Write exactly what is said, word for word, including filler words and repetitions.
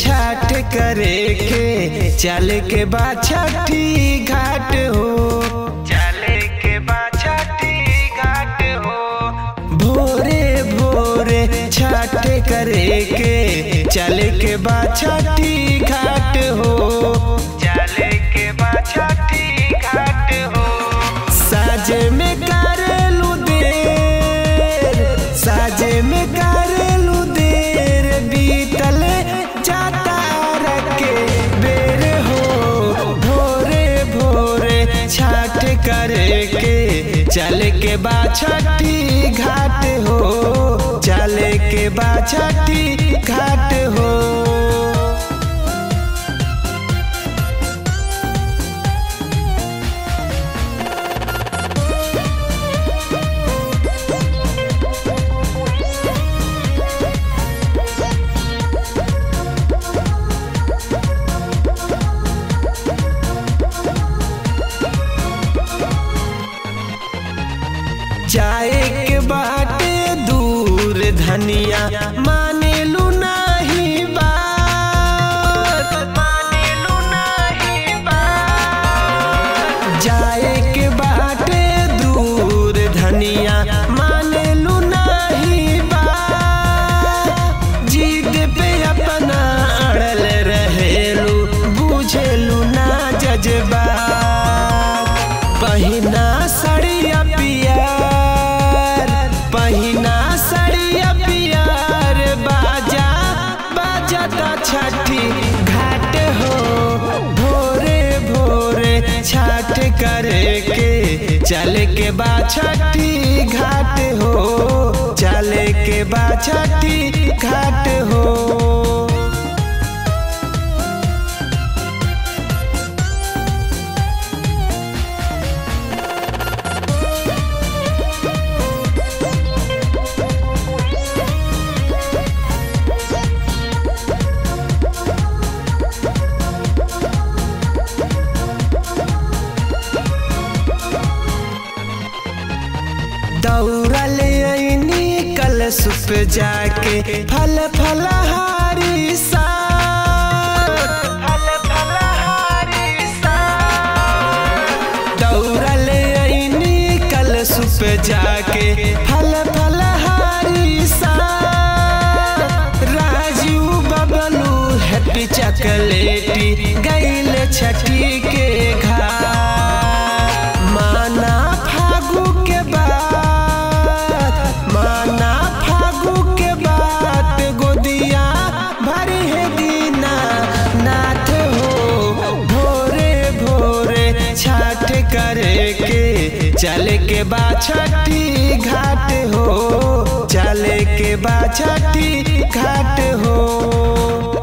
छठ करे के चल के बाद छठी घाट हो, चल के बाद छठी घाट हो। भोरे भोरे छठ करे के चल के बाद छठी घाट हो, चल के बाद छठी घाट हो। साजे में कर लू देर, साजे में कर लू देर बीतल जाता रखे बेर हो। भोरे भोरे छठ करे के चल के बाद छठी घाट हो, चल के बाद छठी घाट हो। जाए के बाटे दूर धनिया माने लू नहीं बात, माने लू नहीं बात। जाए के बाटे दूर धनिया माने लू नहीं बात। जीद पे अपना अड़ल रहेलू बुझेलू ना जज्बा। पहिना सड़िया पिया, पहिना सड़िया प्यार। बाजा बाजाता छठी घाट हो। भोरे भोरे छठ करे के चल के बाद छठी घाट हो, चल के बाद छठी घाट हो। दौड़ल आईनी कलश पे जाके फल फलहारी सा, फल फलहारी सा। दौड़ल आईनी कलश पे जाके फल फलहारी सा। राजू बबलू हैप्पी चॉकलेटी गैल छठी के घाट। माना फागू के बाद, माना फागू के बात। गोदिया भरी है दीना नाथ हो। भोरे भोरे छठ करे के चल के बाद छठी घाट हो, चल के बाद छठी घाट हो।